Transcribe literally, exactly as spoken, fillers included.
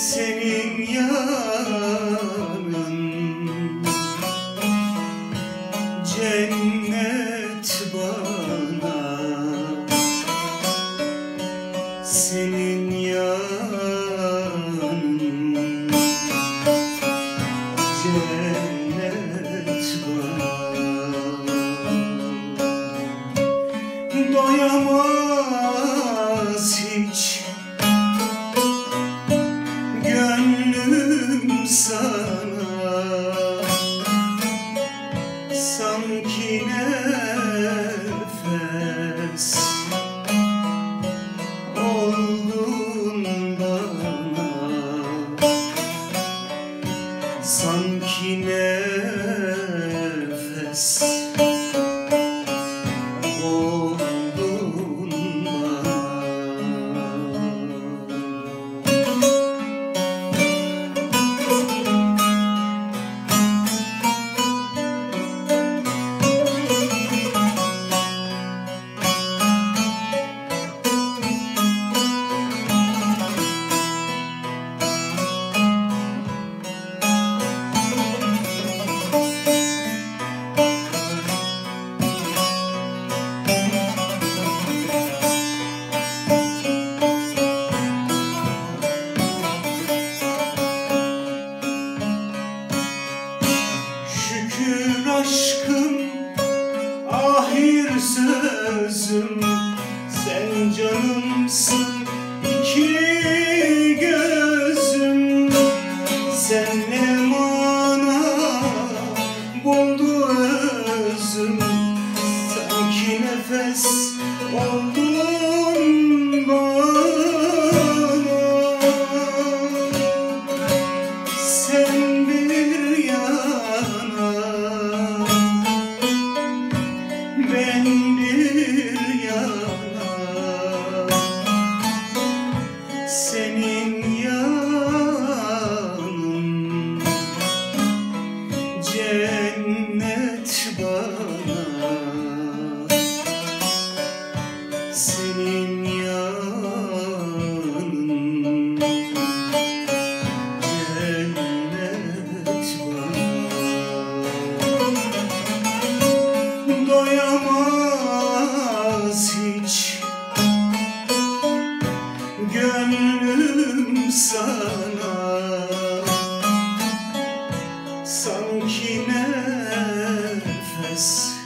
senin yarın. Cennet bana senin yarın. Cennet bana doyamaz hiç sana, sanki nefes oldun bana, sanki nefes oldun bana. Aşkım, ahir sözüm, sen canımsın, iki gözüm. Sen ne mana buldu özüm, sanki nefes oldun bana. Sen bir yana, ben bir yana, senin yanın. Cennet bana senin yanın. Cennet bana doyamaz hiç gönlüm sana, sanki nefes